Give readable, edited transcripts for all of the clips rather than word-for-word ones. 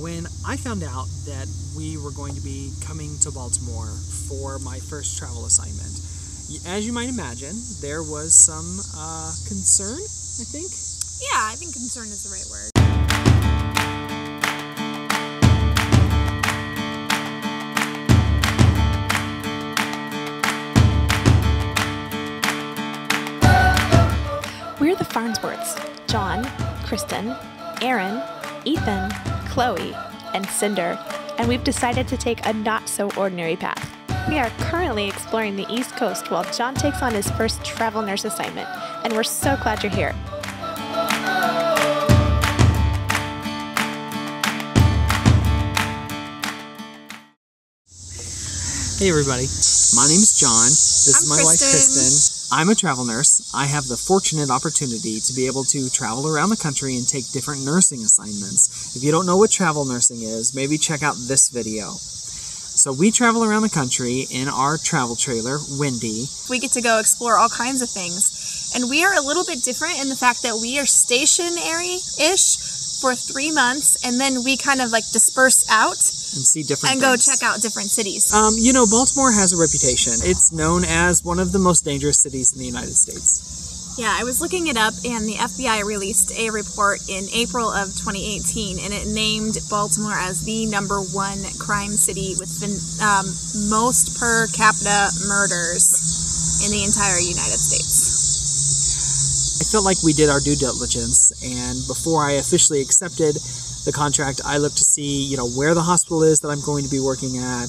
When I found out that we were going to be coming to Baltimore for my first travel assignment, as you might imagine, there was some concern, I think? Yeah, I think concern is the right word. We're the Farnsworths, John, Kristen, Aaron, Ethan, Chloe, and Cinder, and we've decided to take a not-so-ordinary path. We are currently exploring the East Coast while John takes on his first travel nurse assignment, and we're so glad you're here. Hey everybody, my name is John, this is my wife Kristen. I'm a travel nurse. I have the fortunate opportunity to be able to travel around the country and take different nursing assignments. If you don't know what travel nursing is, maybe check out this video. So we travel around the country in our travel trailer, Wendy. We get to go explore all kinds of things. And we are a little bit different in the fact that we are stationary-ish for 3 months, and then we kind of like disperse out and see different and things. Go check out different cities. You know, Baltimore has a reputation. It's known as one of the most dangerous cities in the United States. Yeah, I was looking it up, and the FBI released a report in April of 2018, and it named Baltimore as the #1 crime city with the most per capita murders in the entire United States. I felt like we did our due diligence, and before I officially accepted the contract, I looked to see, you know, where the hospital is that I'm going to be working at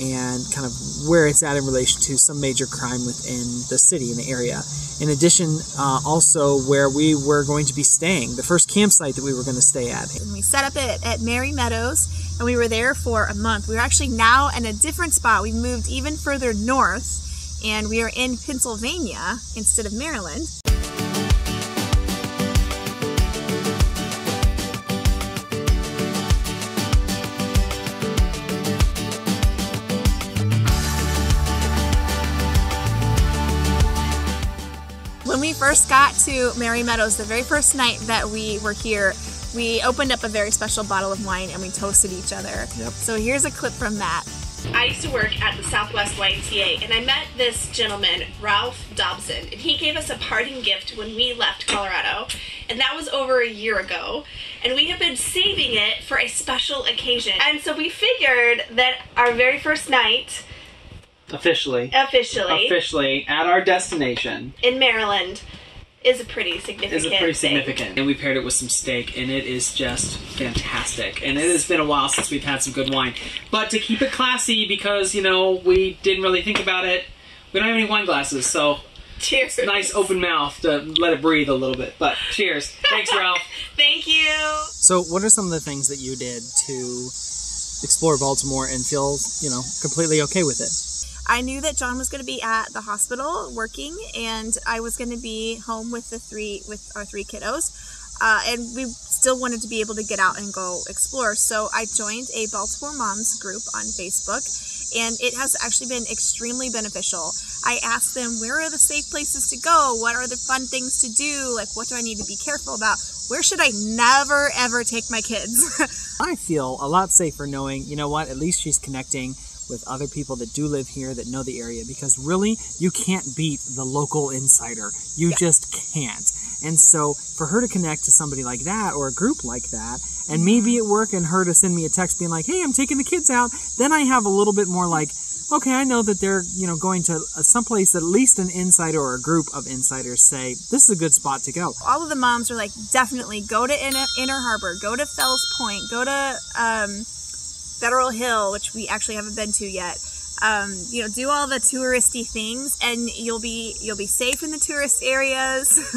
and kind of where it's at in relation to some major crime within the city, in the area. In addition, also where we were going to be staying, the first campsite that we were going to stay at. And we set up at Mary Meadows, and we were there for a month. We were actually now in a different spot. We moved even further north, and we are in Pennsylvania instead of Maryland. First got to Mary Meadows, the very first night that we were here, we opened up a very special bottle of wine and we toasted each other. Yep. So here's a clip from that. I used to work at the Southwest YTA, and I met this gentleman, Ralph Dobson, and he gave us a parting gift when we left Colorado, and that was over a year ago, and we have been saving it for a special occasion. And so we figured that our very first night, Officially at our destination in Maryland, is pretty significant. And we paired it with some steak, and it is just fantastic. And it has been a while since we've had some good wine, but to keep it classy, because, you know, we didn't really think about it, we don't have any wine glasses, so cheers. It's nice open mouth to let it breathe a little bit, but cheers. Thanks, Ralph. Thank you. So what are some of the things that you did to explore Baltimore and feel, you know, completely okay with it? I knew that John was going to be at the hospital working, and I was going to be home with our three kiddos, and we still wanted to be able to get out and go explore. So I joined a Baltimore Moms group on Facebook, and it has actually been extremely beneficial. I asked them, where are the safe places to go? What are the fun things to do? Like, what do I need to be careful about? Where should I never, ever take my kids? I feel a lot safer knowing, you know what, at least she's connecting with other people that do live here, that know the area, because really, you can't beat the local insider. You just can't. And so for her to connect to somebody like that, or a group like that, and me be at work and her to send me a text being like, hey, I'm taking the kids out, then I have a little bit more like, okay, I know that they're, you know, going to someplace that at least an insider or a group of insiders say, this is a good spot to go. All of the moms are like, definitely go to Inner Harbor, go to Fells Point, go to Federal Hill, which we actually haven't been to yet. You know, do all the touristy things, and you'll be safe in the tourist areas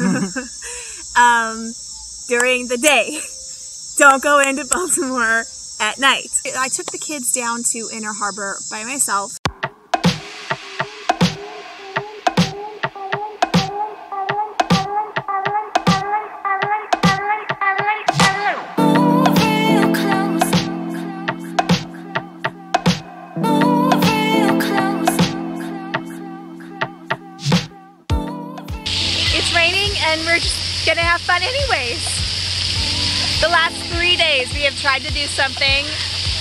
during the day. Don't go into Baltimore at night. I took the kids down to Inner Harbor by myself. We're just gonna have fun anyways. The last 3 days, we have tried to do something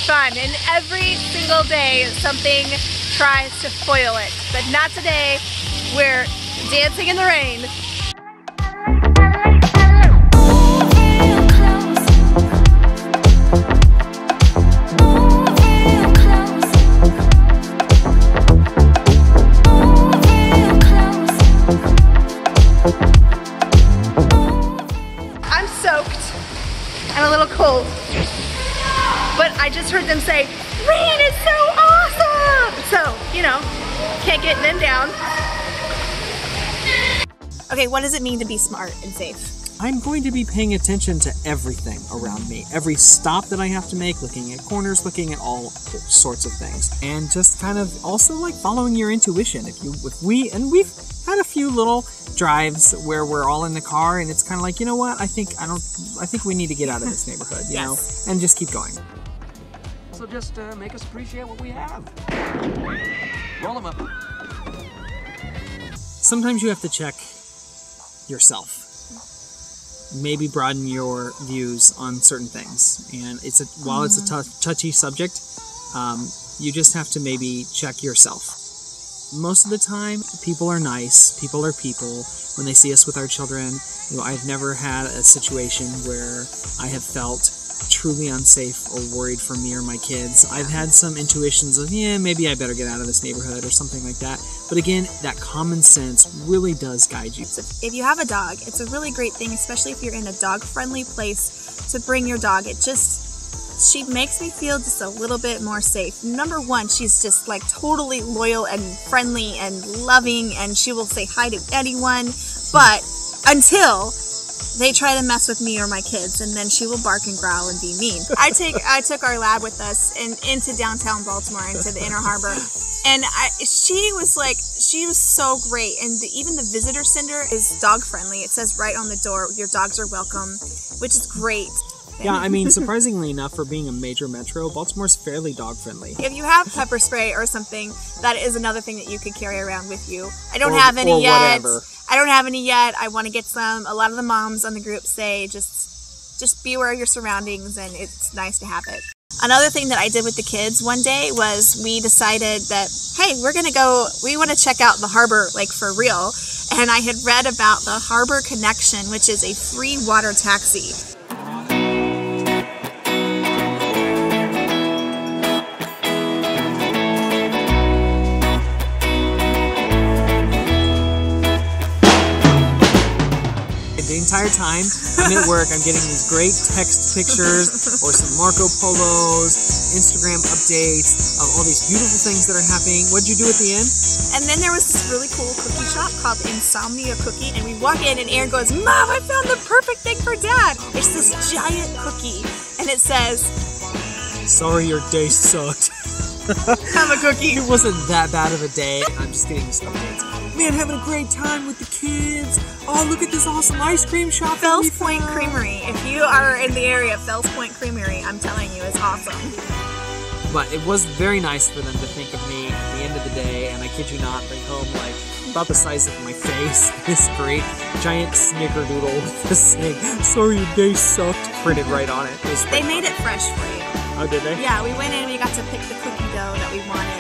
fun, and every single day something tries to foil it, but not today. We're dancing in the rain. I'm soaked and a little cold, but I just heard them say, rain is so awesome! So, you know, can't get them down. Okay, what does it mean to be smart and safe? I'm going to be paying attention to everything around me. Every stop that I have to make, looking at corners, looking at all sorts of things. And just kind of also like following your intuition. We've had a few little drives where we're all in the car and it's kind of like, you know what? I think we need to get out of this neighborhood, you know, and just keep going. So just make us appreciate what we have. Roll them up. Sometimes you have to check yourself, maybe broaden your views on certain things, and it's a, while it's a touchy subject, you just have to maybe check yourself. Most of the time, people are nice. People are people. When they see us with our children, you know, I've never had a situation where I have felt truly unsafe or worried for me or my kids. I've had some intuitions of, yeah, maybe I better get out of this neighborhood or something like that. But again, that common sense really does guide you. So if you have a dog, it's a really great thing, especially if you're in a dog-friendly place, to bring your dog. It just, she makes me feel just a little bit more safe. Number one, she's just like totally loyal and friendly and loving, and she will say hi to anyone, but until they try to mess with me or my kids, and then she will bark and growl and be mean. I took our lab with us into downtown Baltimore, into the Inner Harbor, and she was so great. And even the visitor center is dog friendly. It says right on the door, your dogs are welcome, which is great. Yeah, I mean, surprisingly enough, for being a major metro, Baltimore's fairly dog-friendly. If you have pepper spray or something, that is another thing that you could carry around with you. I don't have any yet. I want to get some. A lot of the moms on the group say just be aware of your surroundings, and it's nice to have it. Another thing that I did with the kids one day was we decided that, hey, we want to check out the harbor, like, for real. And I had read about the Harbor Connection, which is a free water taxi. The entire time I'm at work, I'm getting these great text pictures or some Marco Polos, Instagram updates of all these beautiful things that are happening. What'd you do at the end? And then there was this really cool cookie shop called Insomnia Cookie, and we walk in and Aaron goes, Mom, I found the perfect thing for Dad. It's this giant cookie, and it says, sorry your day sucked. Have a cookie. It wasn't that bad of a day. I'm just getting these updates. Man, having a great time with the kids. Oh, look at this awesome ice cream shop. Fells Point Creamery. If you are in the area, Fells Point Creamery, I'm telling you, it's awesome. But it was very nice for them to think of me at the end of the day, and I kid you not, bring home like about the size of my face, this great giant snickerdoodle with this thing, sorry your day sucked, printed right on it. They made it fresh for you. Oh, did they? Yeah, we went in and we got to pick the cookie dough that we wanted.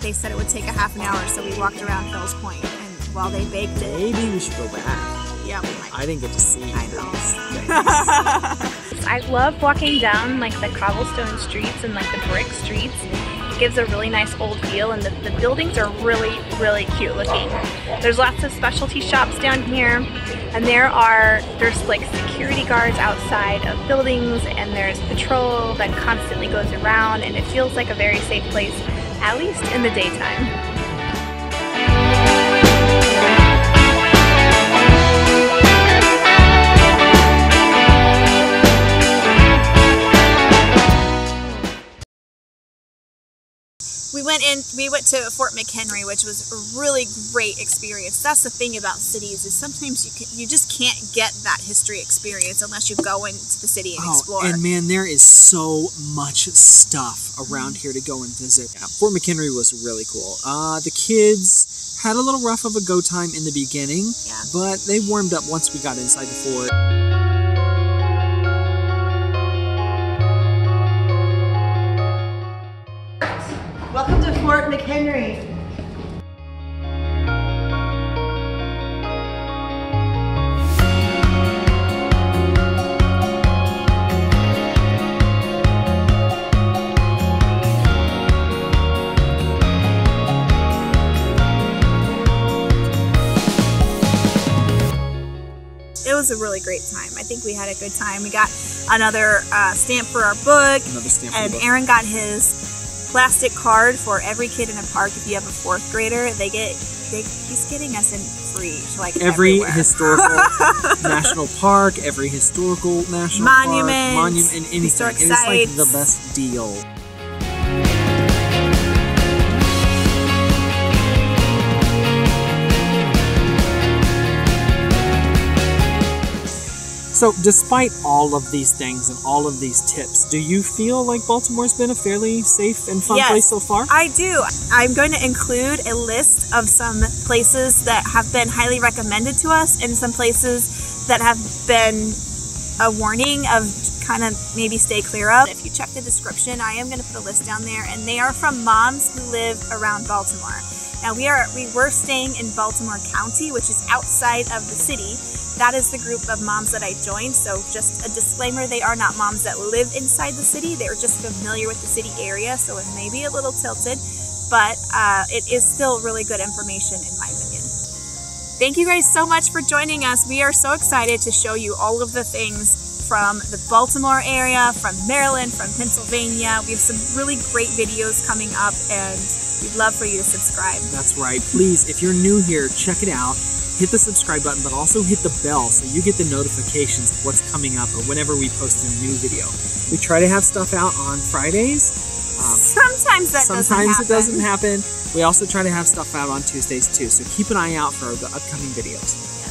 They said it would take a half an hour, so we walked around Fells Point, and while they baked it... Maybe we should go back. Yeah, we might. I didn't get to see those. I love walking down, like, the cobblestone streets and, like, the brick streets. It gives a really nice old feel, and the buildings are really, really cute looking. There's lots of specialty shops down here, and there's, like, security guards outside of buildings, and there's patrol that constantly goes around, and it feels like a very safe place, at least in the daytime. We went to Fort McHenry, which was a really great experience. That's the thing about cities, is sometimes you just can't get that history experience unless you go into the city and explore. And man, there is so much stuff around here to go and visit. Yeah, Fort McHenry was really cool. The kids had a little rough of a go time in the beginning, but they warmed up once we got inside the fort. McHenry. It was a really great time. I think we had a good time. We got another stamp for our book, and Aaron got his plastic card for every kid in a park. If you have a fourth grader, he's getting us in free to like every historical national park, every historical national monument, and anything. Historic sites. It's like the best deal. So despite all of these things and all of these tips, do you feel like Baltimore's been a fairly safe and fun place so far? I do. I'm going to include a list of some places that have been highly recommended to us and some places that have been a warning of kind of maybe stay clear of. If you check the description, I am going to put a list down there, and they are from moms who live around Baltimore. Now we were staying in Baltimore County, which is outside of the city. That is the group of moms that I joined, so just a disclaimer, they are not moms that live inside the city. They are just familiar with the city area, so it may be a little tilted, but it is still really good information in my opinion. Thank you guys so much for joining us. We are so excited to show you all of the things from the Baltimore area, from Maryland, from Pennsylvania. We have some really great videos coming up, and we'd love for you to subscribe. That's right. Please, if you're new here, check it out. Hit the subscribe button, but also hit the bell so you get the notifications of what's coming up or whenever we post a new video. We try to have stuff out on Fridays. Sometimes it doesn't happen. We also try to have stuff out on Tuesdays too, so keep an eye out for the upcoming videos.